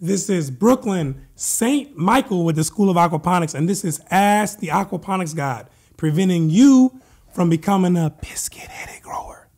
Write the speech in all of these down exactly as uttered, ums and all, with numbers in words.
This is Brooklyn Saint Michael with the School of Aquaponics, and this is Ask the Aquaponics God, preventing you from becoming a biscuit-headed grower.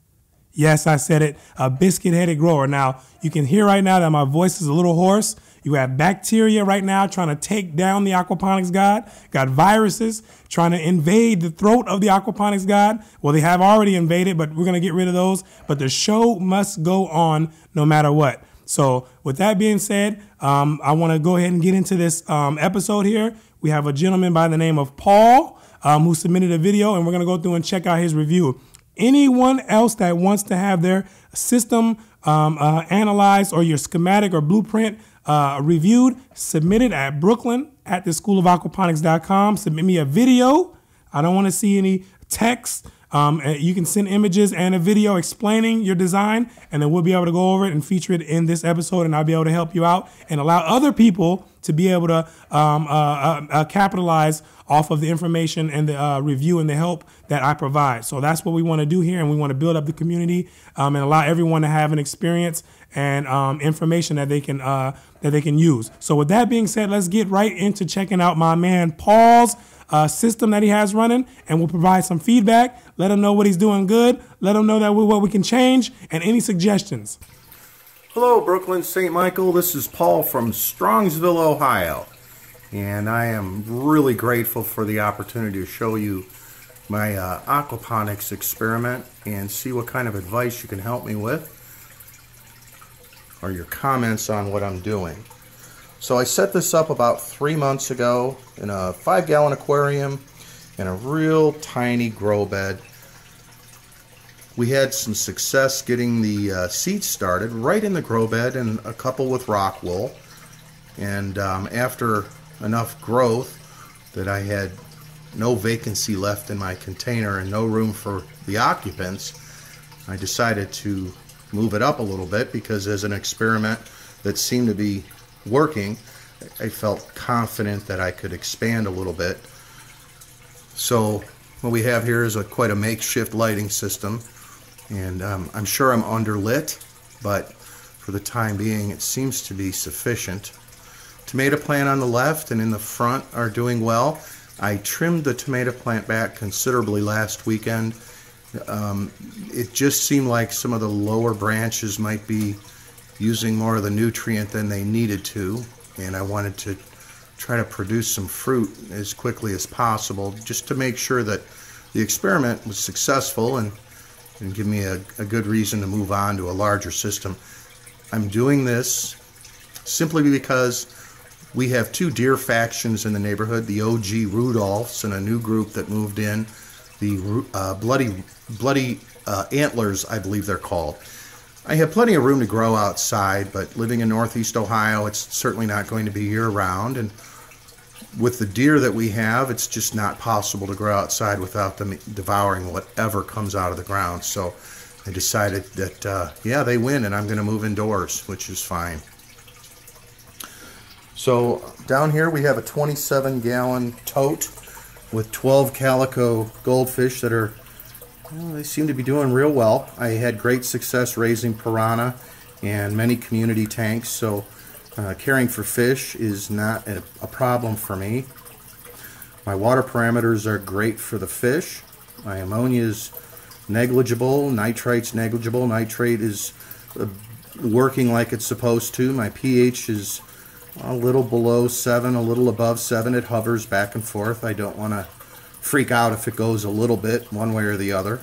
Yes, I said it, a biscuit-headed grower. Now, you can hear right now that my voice is a little hoarse. You have bacteria right now trying to take down the Aquaponics God. Got viruses trying to invade the throat of the Aquaponics God. Well, they have already invaded, but we're going to get rid of those. But the show must go on no matter what. So with that being said, um, I want to go ahead and get into this um, episode here. We have a gentleman by the name of Paul um, who submitted a video, and we're going to go through and check out his review. Anyone else that wants to have their system um, uh, analyzed or your schematic or blueprint uh, reviewed, submit it at Brooklyn at the School of Aquaponics dot com. Submit me a video. I don't want to see any text. Um, you can send images and a video explaining your design, and then we'll be able to go over it and feature it in this episode, and I'll be able to help you out and allow other people to be able to um, uh, uh, uh, capitalize off of the information and the uh, review and the help that I provide. So that's what we want to do here, and we want to build up the community um, and allow everyone to have an experience and um, information that they can uh, that they can use. So with that being said, let's get right into checking out my man Paul's Uh, system that he has running, and we'll provide some feedback, let him know what he's doing good, let him know that we, what we can change, and any suggestions. Hello, Brooklyn Saint Michael. This is Paul from Strongsville, Ohio, and I am really grateful for the opportunity to show you my uh, aquaponics experiment and see what kind of advice you can help me with or your comments on what I'm doing. So I set this up about three months ago in a five gallon aquarium in a real tiny grow bed. We had some success getting the uh, seeds started right in the grow bed, and a couple with rock wool. And um, after enough growth that I had no vacancy left in my container and no room for the occupants, I decided to move it up a little bit, because as an experiment that seemed to be working, I felt confident that I could expand a little bit. So what we have here is a quite a makeshift lighting system, and um, I'm sure I'm underlit, but for the time being it seems to be sufficient. Tomato plant on the left and in the front are doing well. I trimmed the tomato plant back considerably last weekend. Um, it just seemed like some of the lower branches might be using more of the nutrient than they needed to, and I wanted to try to produce some fruit as quickly as possible just to make sure that the experiment was successful and, and give me a, a good reason to move on to a larger system. I'm doing this simply because we have two deer factions in the neighborhood, the O G Rudolphs and a new group that moved in, the uh, Bloody, bloody uh, Antlers, I believe they're called. I have plenty of room to grow outside, but living in Northeast Ohio, it's certainly not going to be year-round, and with the deer that we have, it's just not possible to grow outside without them devouring whatever comes out of the ground. So I decided that, uh, yeah, they win, and I'm going to move indoors, which is fine. So down here we have a twenty-seven gallon tote with twelve calico goldfish that are Well, they seem to be doing real well. I had great success raising piranha and many community tanks, so uh, caring for fish is not a, a problem for me. My water parameters are great for the fish. My ammonia is negligible, nitrite's negligible, nitrate is uh, working like it's supposed to. My pH is a little below seven, a little above seven. It hovers back and forth. I don't want to freak out if it goes a little bit one way or the other.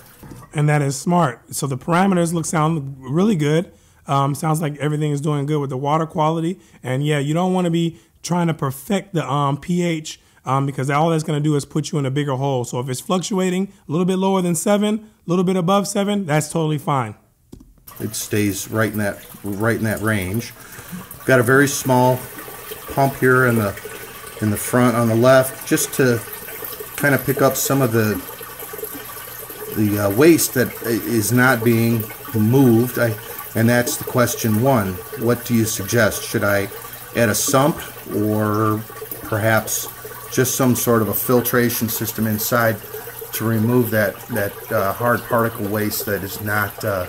And that is smart. So the parameters look sound really good. Um, sounds like everything is doing good with the water quality. And yeah, you don't want to be trying to perfect the um, pH um, because all that's going to do is put you in a bigger hole. So if it's fluctuating a little bit lower than seven, a little bit above seven, that's totally fine. It stays right in that right in that range. Got a very small pump here in the in the front on the left, just to kind of pick up some of the the uh, waste that is not being moved. I, and that's the question one. What do you suggest? Should I add a sump or perhaps just some sort of a filtration system inside to remove that that uh, hard particle waste that is not uh,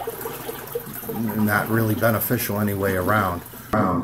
not really beneficial anyway around? Um,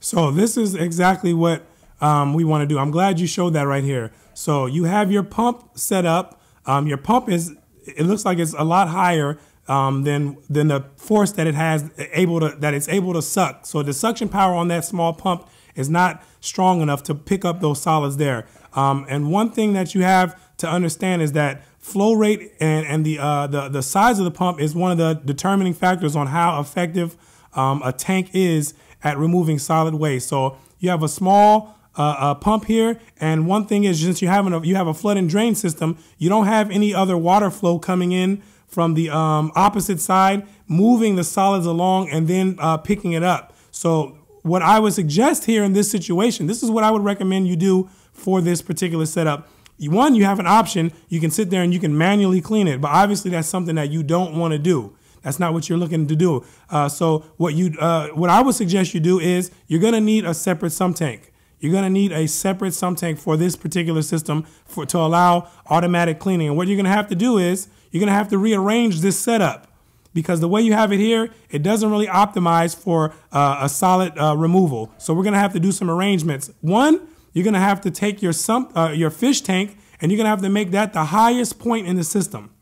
So this is exactly what um, we want to do. I'm glad you showed that right here. So you have your pump set up. Um, your pump is, it looks like it's a lot higher um, than than the force that it has able to that it's able to suck. So the suction power on that small pump is not strong enough to pick up those solids there. Um, and one thing that you have to understand is that flow rate and, and the, uh, the, the size of the pump is one of the determining factors on how effective um, a tank is at removing solid waste. So you have a small uh, uh, pump here, and one thing is, since you have, an, you have a flood and drain system, you don't have any other water flow coming in from the um, opposite side, moving the solids along and then uh, picking it up. So what I would suggest here in this situation, this is what I would recommend you do for this particular setup. One, you have an option. You can sit there and you can manually clean it, but obviously that's something that you don't want to do. That's not what you're looking to do. Uh, so what you, uh, what I would suggest you do is you're going to need a separate sump tank. You're going to need a separate sump tank for this particular system for, to allow automatic cleaning. And what you're going to have to do is you're going to have to rearrange this setup, because the way you have it here, it doesn't really optimize for uh, a solid uh, removal. So we're going to have to do some arrangements. One, you're going to have to take your sump, uh, your fish tank, and you're going to have to make that the highest point in the system.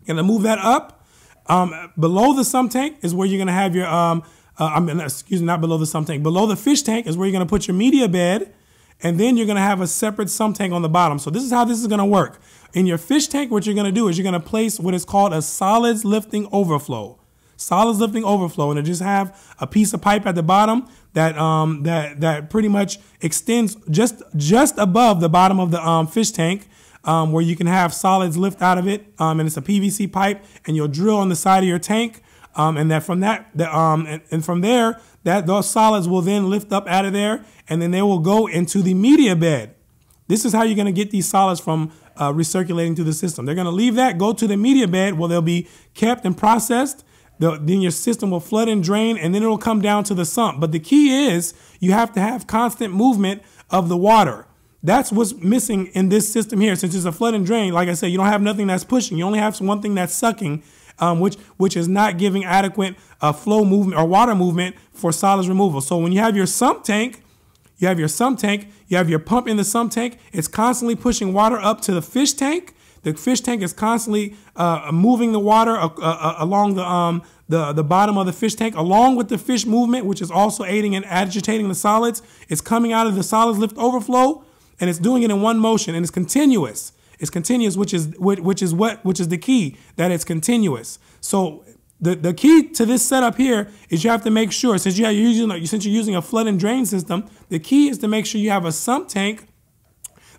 You're going to move that up. Um, below the sump tank is where you're going to have your, um, uh, I mean, excuse me, not below the sump tank. Below the fish tank is where you're going to put your media bed, and then you're going to have a separate sump tank on the bottom. So this is how this is going to work. In your fish tank, what you're going to do is you're going to place what is called a solids lifting overflow. Solids lifting overflow, and it just have a piece of pipe at the bottom that um, that that pretty much extends just just above the bottom of the um, fish tank, um, where you can have solids lift out of it, um, and it's a P V C pipe, and you'll drill on the side of your tank, um, and that from that, that um, and, and from there that those solids will then lift up out of there, and then they will go into the media bed. This is how you're going to get these solids from uh, recirculating through the system. They're going to leave that, go to the media bed, where they'll be kept and processed. The, then your system will flood and drain, and then it'll come down to the sump. But the key is you have to have constant movement of the water. That's what's missing in this system here. Since it's a flood and drain, like I said, you don't have nothing that's pushing. You only have one thing that's sucking, um, which, which is not giving adequate uh, flow movement or water movement for solids removal. So when you have your sump tank, you have your sump tank, you have your pump in the sump tank, it's constantly pushing water up to the fish tank. The fish tank is constantly uh, moving the water uh, uh, along the, um, the, the bottom of the fish tank, along with the fish movement, which is also aiding and agitating the solids. It's coming out of the solids lift overflow, and it's doing it in one motion, and it's continuous. It's continuous, which is, which is, what, which is the key, that it's continuous. So the, the key to this setup here is you have to make sure, since you're using, since you're using a flood and drain system, the key is to make sure you have a sump tank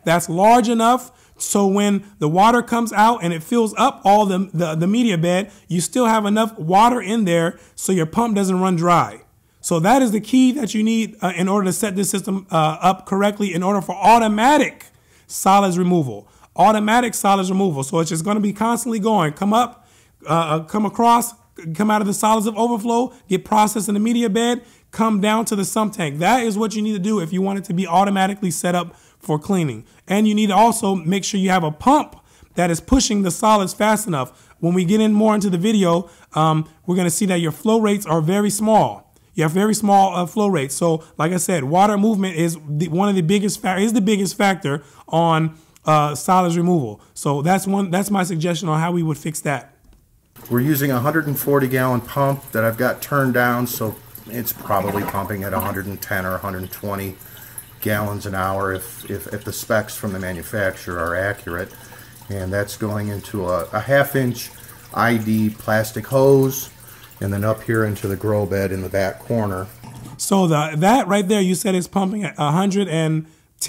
that's large enough so when the water comes out and it fills up all the, the, the media bed, you still have enough water in there so your pump doesn't run dry. So that is the key that you need uh, in order to set this system uh, up correctly in order for automatic solids removal. Automatic solids removal. So it's just going to be constantly going. Come up, uh, come across, come out of the solids of overflow, get processed in the media bed, come down to the sump tank. That is what you need to do if you want it to be automatically set up for cleaning. And you need to also make sure you have a pump that is pushing the solids fast enough. When we get in more into the video, um, we're going to see that your flow rates are very small. You have very small uh, flow rates. So like I said, water movement is the, one of the biggest fa- is the biggest factor on uh, solids removal. So that's one, that's my suggestion on how we would fix that. We're using a one hundred forty gallon pump that I've got turned down, so it's probably pumping at one hundred ten or one hundred twenty gallons an hour if, if, if the specs from the manufacturer are accurate. And that's going into a, a half inch I D plastic hose, and then up here into the grow bed in the back corner. So the, that right there, you said it's pumping at one hundred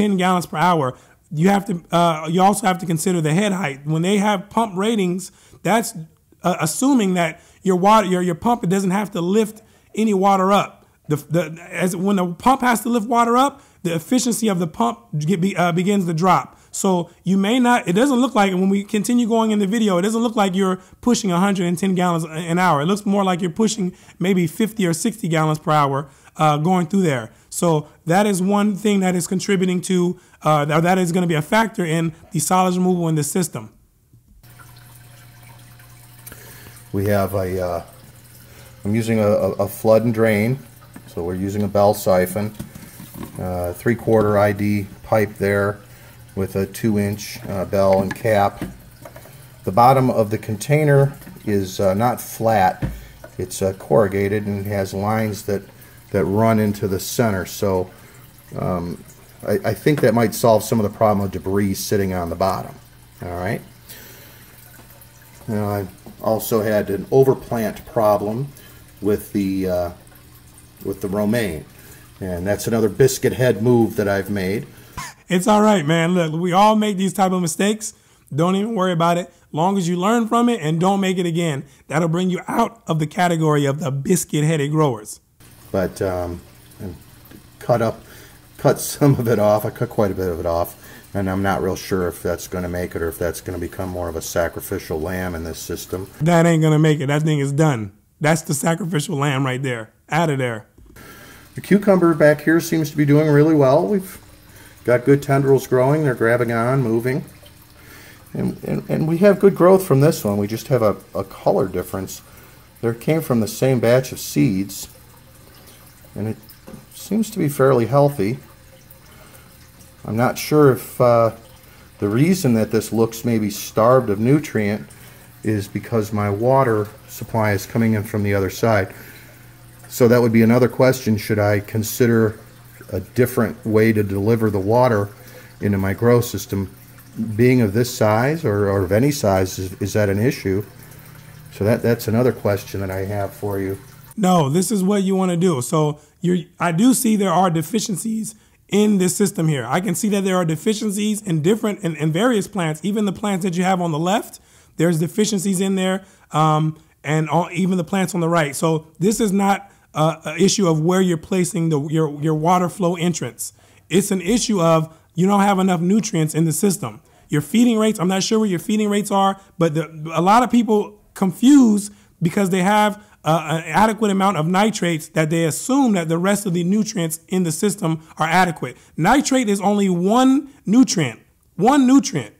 ten gallons per hour. You have to uh, you also have to consider the head height. When they have pump ratings, that's uh, assuming that your water your, your pump it doesn't have to lift any water up. The, the, as when the pump has to lift water up, the efficiency of the pump get be, uh, begins to drop. So you may not, it doesn't look like, when we continue going in the video, it doesn't look like you're pushing one hundred ten gallons an hour. It looks more like you're pushing maybe fifty or sixty gallons per hour uh, going through there. So that is one thing that is contributing to, uh, that is going to be a factor in the solids removal in the system. We have a, uh, I'm using a, a flood and drain, so we're using a bell siphon. uh, three-quarter I D pipe there with a two-inch uh, bell and cap. The bottom of the container is uh, not flat. It's uh, corrugated and has lines that, that run into the center. So um, I, I think that might solve some of the problem of debris sitting on the bottom. All right. Now, I also had an overplant problem with the uh, with the romaine, and that's another biscuit head move that I've made. It's all right, man. Look, we all make these type of mistakes. Don't even worry about it. Long as you learn from it and don't make it again, that'll bring you out of the category of the biscuit-headed growers. But um, I cut up, cut some of it off. I cut quite a bit of it off, and I'm not real sure if that's going to make it or if that's going to become more of a sacrificial lamb in this system. That ain't going to make it. That thing is done. That's the sacrificial lamb right there. Out of there. The cucumber back here seems to be doing really well. We've got good tendrils growing. They're grabbing on, moving. And, and, and we have good growth from this one. We just have a, a color difference. There came from the same batch of seeds, and it seems to be fairly healthy. I'm not sure if uh, the reason that this looks maybe starved of nutrient is because my water supply is coming in from the other side. So that would be another question. Should I consider a different way to deliver the water into my grow system? Being of this size or, or of any size, is, is that an issue? So that that's another question that I have for you. No, this is what you want to do. So you're, I do see there are deficiencies in this system here. I can see that there are deficiencies in different and in, in various plants, even the plants that you have on the left. There's deficiencies in there, um, and all, even the plants on the right. So this is not uh, an issue of where you're placing the, your, your water flow entrance. It's an issue of you don't have enough nutrients in the system. Your feeding rates, I'm not sure what your feeding rates are, but the, a lot of people confuse because they have uh, an adequate amount of nitrates that they assume that the rest of the nutrients in the system are adequate. Nitrate is only one nutrient, one nutrient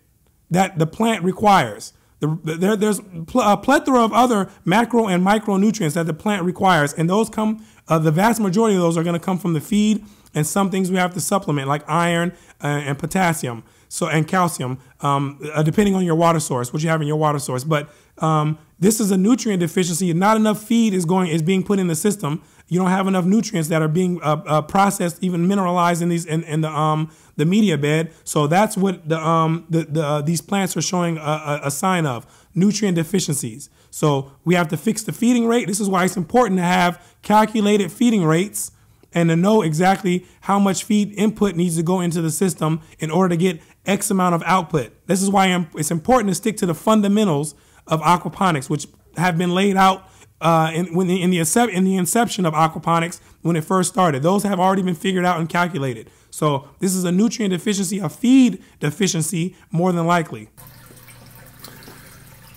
that the plant requires. The, there, there's pl a plethora of other macro and micronutrients that the plant requires, and those come, uh, the vast majority of those are going to come from the feed and some things we have to supplement like iron uh, and potassium. So and calcium, um, uh, depending on your water source, what you have in your water source. But um, this is a nutrient deficiency. Not enough feed is going is being put in the system. You don't have enough nutrients that are being uh, uh, processed, even mineralized in these in, in the um, the media bed. So that's what the um the, the uh, these plants are showing a, a, a sign of nutrient deficiencies. So we have to fix the feeding rate. This is why it's important to have calculated feeding rates and to know exactly how much feed input needs to go into the system in order to get X amount of output. This is why it's important to stick to the fundamentals of aquaponics, which have been laid out uh, in, when the, in, the inception, in the inception of aquaponics when it first started. Those have already been figured out and calculated. So this is a nutrient deficiency, a feed deficiency, more than likely.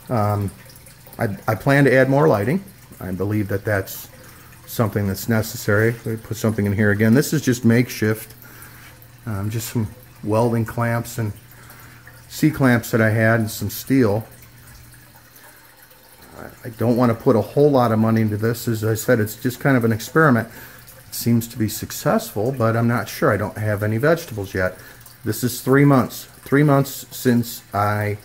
Um, I, I plan to add more lighting. I believe that that's something that's necessary. Let me put something in here again. This is just makeshift, um, just some welding clamps and C-clamps that I had and some steel. I don't want to put a whole lot of money into this. As I said, it's just kind of an experiment. It seems to be successful, but I'm not sure. I don't have any vegetables yet. This is three months. Three months since I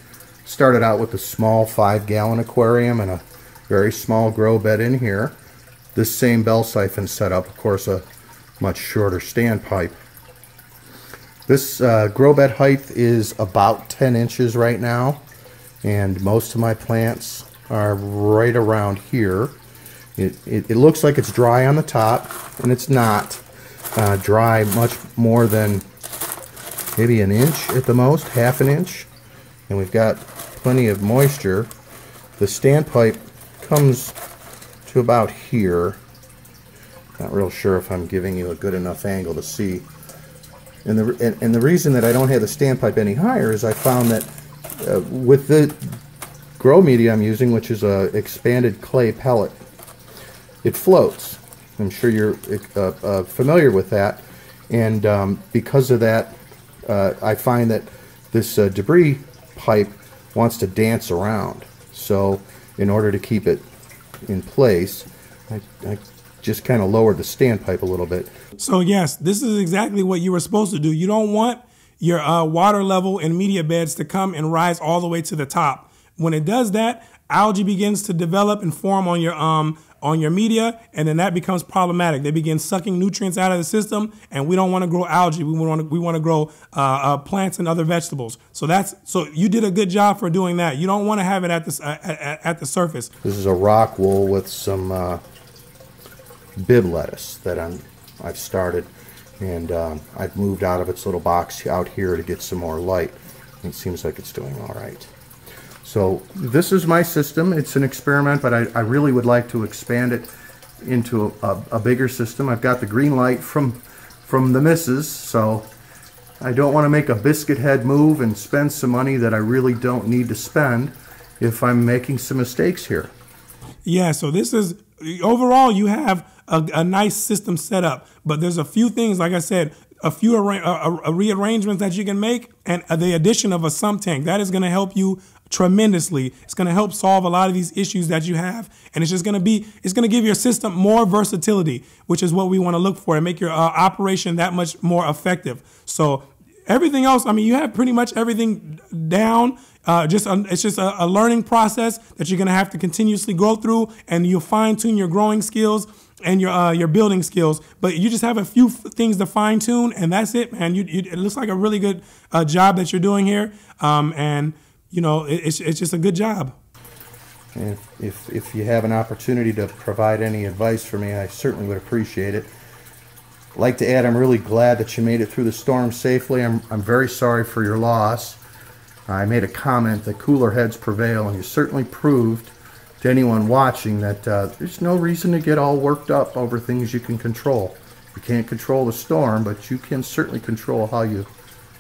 started out with a small five-gallon aquarium and a very small grow bed in here. This same bell siphon setup, of course, a much shorter standpipe. This uh, grow bed height is about ten inches right now, and most of my plants are right around here. It, it, it looks like it's dry on the top, and it's not uh, dry much more than maybe an inch at the most, half an inch, and we've got plenty of moisture. The standpipe comes to about here. Not real sure if I'm giving you a good enough angle to see. And the and, and the reason that I don't have the standpipe any higher is I found that uh, with the grow media I'm using, which is a expanded clay pellet, it floats. I'm sure you're uh, uh, familiar with that. And um, because of that, uh, I find that this uh, debris pipe wants to dance around. So in order to keep it in place, I, I just kind of lower the standpipe a little bit. So yes, this is exactly what you were supposed to do. You don't want your uh, water level in media beds to come and rise all the way to the top. When it does that, algae begins to develop and form on your um on your media, and then that becomes problematic. They begin sucking nutrients out of the system, and we don't want to grow algae. We want to we want to grow uh, uh, plants and other vegetables. So that's so you did a good job for doing that. You don't want to have it at this uh, at, at the surface. This is a rock wool with some uh, bib lettuce that I'm I've started, and um, I've moved out of its little box out here to get some more light. It seems like it's doing all right. So this is my system. It's an experiment, but I, I really would like to expand it into a, a, a bigger system. I've got the green light from, from the missus, so I don't want to make a biscuit head move and spend some money that I really don't need to spend if I'm making some mistakes here. Yeah, so this is, overall you have a, a nice system set up, but there's a few things, like I said, a few arra a, a rearrangements that you can make, and the addition of a sump tank. That is going to help you tremendously. It's going to help solve a lot of these issues that you have, and it's just going to be, it's going to give your system more versatility, which is what we want to look for, and make your uh, operation that much more effective. So everything else, I mean, you have pretty much everything down. Uh, just um, it's just a, a learning process that you're going to have to continuously go through, and you'll fine-tune your growing skills and your uh, your building skills. But you just have a few f things to fine-tune, and that's it, man. You, you, it looks like a really good uh, job that you're doing here, um, and you know, it, it's, it's just a good job. And if, if you have an opportunity to provide any advice for me, I certainly would appreciate it. I'd like to add, I'm really glad that you made it through the storm safely. I'm, I'm very sorry for your loss. I made a comment that cooler heads prevail, and you certainly proved to anyone watching that uh, there's no reason to get all worked up over things you can control. You can't control the storm, but you can certainly control how you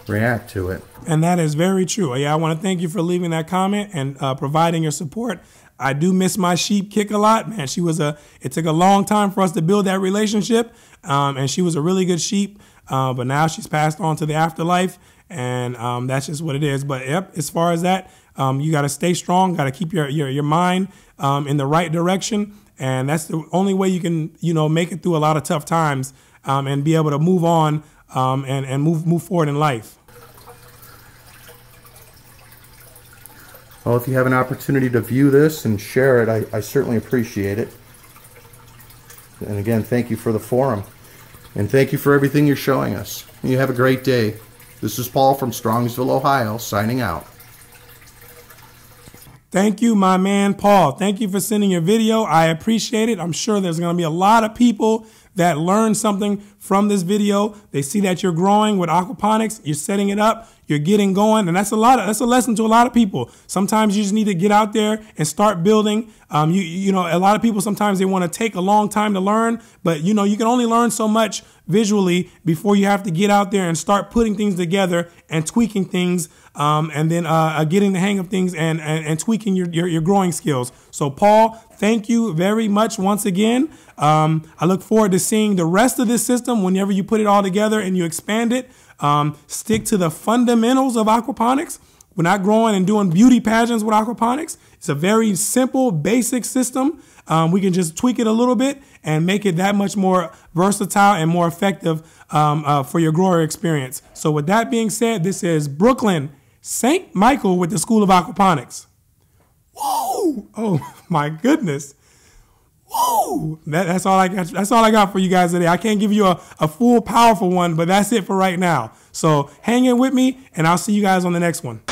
react to it. And that is very true. Yeah, I want to thank you for leaving that comment and uh, providing your support. I do miss my sheep Kick a lot, man. She was a, it took a long time for us to build that relationship, um, and she was a really good sheep, uh, but now she's passed on to the afterlife, and um, that's just what it is. But yep, as far as that, um, you got to stay strong, got to keep your, your, your mind um, in the right direction, and that's the only way you can, you know, make it through a lot of tough times um, and be able to move on um, and, and move, move forward in life. Well, if you have an opportunity to view this and share it, I, I certainly appreciate it. And again, thank you for the forum. And thank you for everything you're showing us. You have a great day. This is Paul from Strongsville, Ohio, signing out. Thank you, my man, Paul. Thank you for sending your video. I appreciate it. I'm sure there's going to be a lot of people that learn something from this video. They see that you're growing with aquaponics, you're setting it up, you're getting going, and that's a lot of, that's a lesson to a lot of people. Sometimes you just need to get out there and start building. Um, you, you know, a lot of people sometimes they want to take a long time to learn, but you know, you can only learn so much visually before you have to get out there and start putting things together and tweaking things, um, and then uh, getting the hang of things and, and, and tweaking your, your, your growing skills. So Paul, thank you very much once again. Um, I look forward to seeing the rest of this system whenever you put it all together and you expand it. Um, stick to the fundamentals of aquaponics. We're not growing and doing beauty pageants with aquaponics. It's a very simple, basic system. Um, we can just tweak it a little bit and make it that much more versatile and more effective um, uh, for your grower experience. So with that being said, this is Brooklyn Saint Michael with the School of Aquaponics. Whoa! Oh my goodness. Whoa! That, that's all I got. That's all I got for you guys today. I can't give you a, a full powerful one, but that's it for right now. So hang in with me, and I'll see you guys on the next one.